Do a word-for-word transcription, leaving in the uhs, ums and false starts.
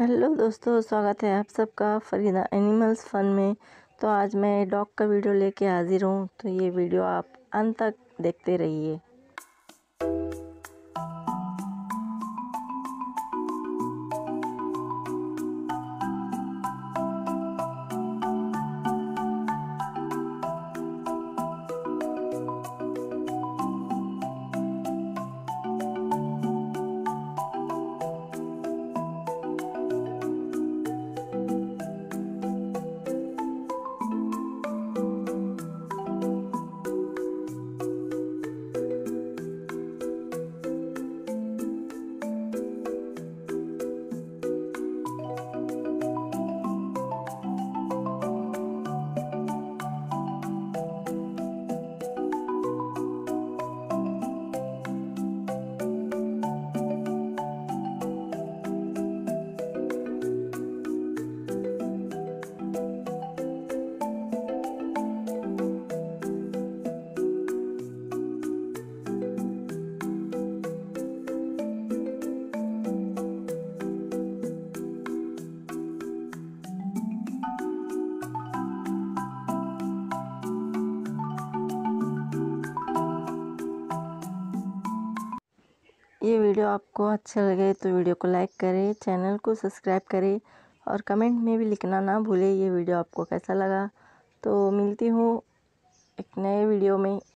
Hello दोस्तों, स्वागत है आप सबका फरीदा एनिमल्स फन में। तो आज मैं डॉग का वीडियो लेके हाजिर हूँ, तो ये वीडियो आप अंत तक देखते रहिए। ये वीडियो आपको अच्छा लगे तो वीडियो को लाइक करें, चैनल को सब्सक्राइब करें और कमेंट में भी लिखना ना भूलें ये वीडियो आपको कैसा लगा। तो मिलती हूँ एक नए वीडियो में।